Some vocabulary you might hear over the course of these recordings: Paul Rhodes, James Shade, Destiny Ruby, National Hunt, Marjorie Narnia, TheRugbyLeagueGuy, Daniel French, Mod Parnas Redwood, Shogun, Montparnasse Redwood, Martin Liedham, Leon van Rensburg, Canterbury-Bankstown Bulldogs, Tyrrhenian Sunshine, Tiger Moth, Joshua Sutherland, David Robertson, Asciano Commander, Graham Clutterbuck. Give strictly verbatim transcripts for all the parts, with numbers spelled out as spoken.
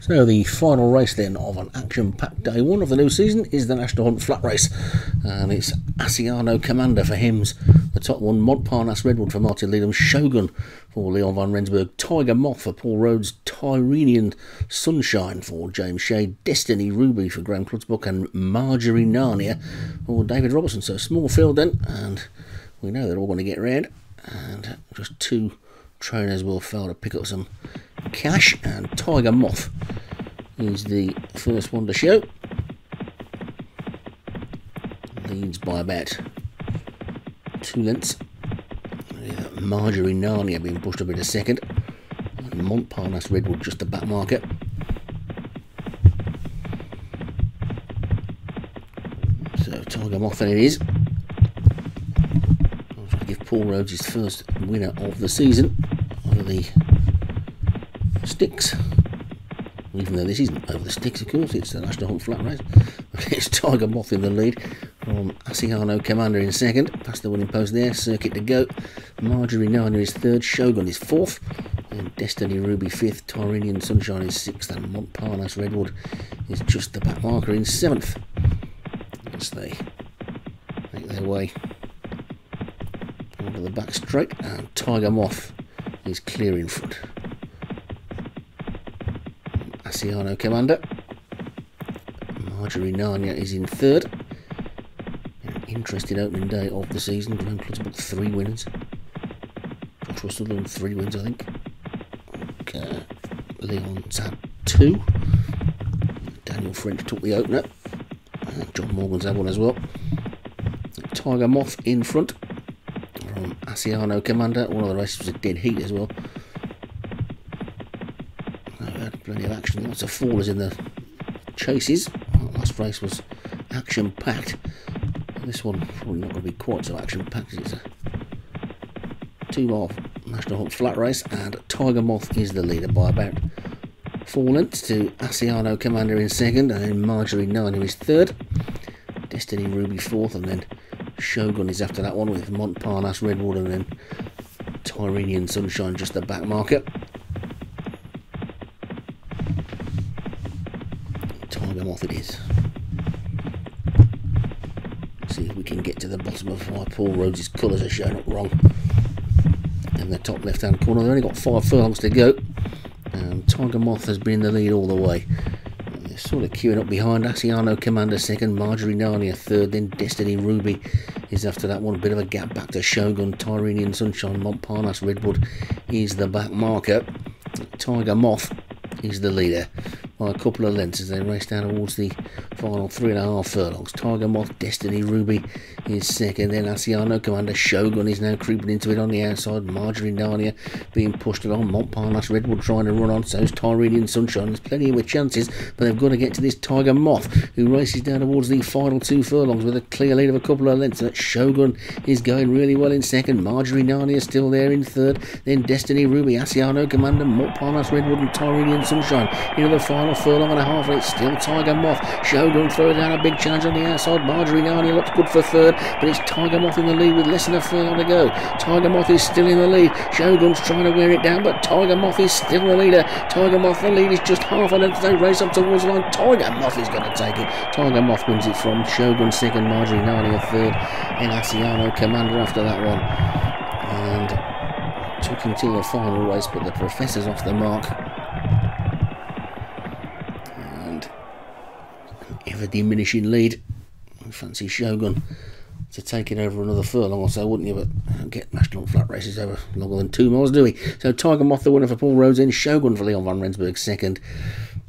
So the final race then of an action-packed day one of the new season is the National Hunt Flat Race, and it's Asciano Commander for Hims, the top one, Mod Parnas Redwood for Martin Liedham, Shogun for Leon van Rensburg, Tiger Moth for Paul Rhodes, Tyrrhenian Sunshine for James Shade, Destiny Ruby for Graham Clutterbuck, and Marjorie Narnia for David Robertson. So small field then, and we know they're all going to get round, and just two trainers will fail to pick up some cash, and Tiger Moth is the first one to show. Leads by about two lengths. Yeah, Marjorie Narnia being pushed up in a second, and Montparnasse Redwood just a back marker. So Tiger Moth and it is. I'll try to give Paul Rhodes his first winner of the season over the sticks, even though this isn't over the sticks, of course, it's the National Hunt Flat Race. It's Tiger Moth in the lead from Asciano Commander in second, past the winning post there, Circuit to go. Marjorie Narnia is third, Shogun is fourth, and Destiny Ruby fifth, Tyrrhenian Sunshine is sixth, and Montparnasse Redwood is just the back marker in seventh as they make their way onto the back straight, and Tiger Moth is clear in front. Asciano Commander. Marjorie Narnia is in third. An interesting opening day of the season. Graham Clutterbuck, three winners. Joshua Sutherland, three wins, I think. Okay. Leon's had two. Daniel French took the opener. And John Morgan's had one as well. Tiger Moth in front from Asciano Commander. One of the races was a dead heat as well. Plenty of action, lots of fallers in the chases. Well, last race was action-packed. This one probably not going to be quite so action-packed. It's a two-mile National Hunt Flat Race, and Tiger Moth is the leader by about four lengths to Asciano Commander in second, and then Marjorie Narnia is third, Destiny Ruby fourth, and then Shogun is after that one with Montparnasse Redwood, and then Tyrrhenian Sunshine just the back marker. Off it is. Let's see if we can get to the bottom of why Paul Rhodes' colours are showing up wrong in the top left hand corner. They've only got five furlongs to go, and Tiger Moth has been in the lead all the way. And they're sort of queuing up behind Asciano Commander second, Marjorie Narnia third, then Destiny Ruby is after that one. A bit of a gap back to Shogun, Tyrrhenian Sunshine, Montparnasse Redwood is the back marker. Tiger Moth is the leader by a couple of lengths as they race down towards the final three and a half furlongs. Tiger Moth, Destiny Ruby is second, then Asciano Commander, Shogun is now creeping into it on the outside, Marjorie Narnia being pushed along, Montparnasse Redwood trying to run on, so's Tyrrhenian Sunshine. There's plenty of chances, but they've got to get to this Tiger Moth, who races down towards the final two furlongs with a clear lead of a couple of lengths. That Shogun is going really well in second, Marjorie Narnia still there in third, then Destiny Ruby, Asciano Commander, Montparnasse Redwood and Tyrrhenian Sunshine into the final furlong and a half, and it's still Tiger Moth. Shogun throws down a big challenge on the outside. Marjorie Narnia looks good for third, but it's Tiger Moth in the lead with less than a furlong to go. Tiger Moth is still in the lead. Shogun's trying to wear it down, but Tiger Moth is still the leader. Tiger Moth, the lead is just half a length. They race up towards the line. Tiger Moth is going to take it. Tiger Moth wins it from Shogun second, Marjorie Narnia third, and Asciano Commander after that one. And took until the final race, but the professor's off the mark. A diminishing lead. I fancy Shogun to take it over another furlong or so, wouldn't you? But I don't get National Flat Races over longer than two miles, do we? So Tiger Moth the winner for Paul Rhodes, in Shogun for Leon van Rensburg second,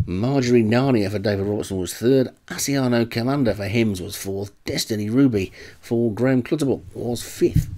Marjorie Narnia for David Robertson was third, Asciano Commander for Hims was fourth, Destiny Ruby for Graham Clutterbuck was fifth.